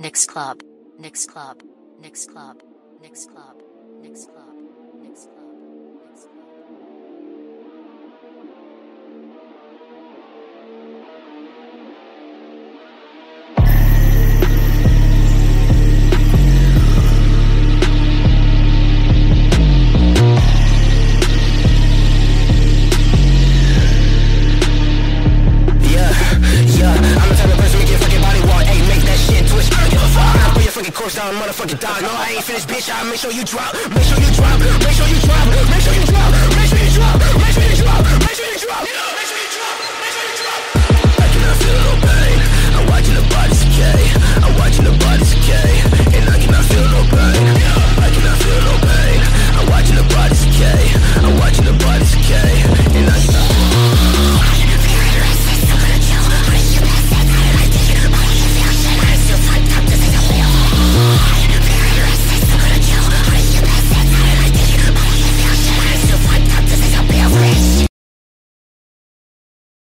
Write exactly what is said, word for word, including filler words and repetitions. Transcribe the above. Knicks Club, Knicks Club, Knicks Club, Knicks Club, Knicks Club, Knicks Club. Down, motherfucking dog. No, I ain't finished, bitch. I'll make sure you drop. Make sure you drop. Make sure you drop. Make sure you drop. Make sure you drop. Make sure you drop. Make sure you drop. Make sure you drop. Make sure you drop.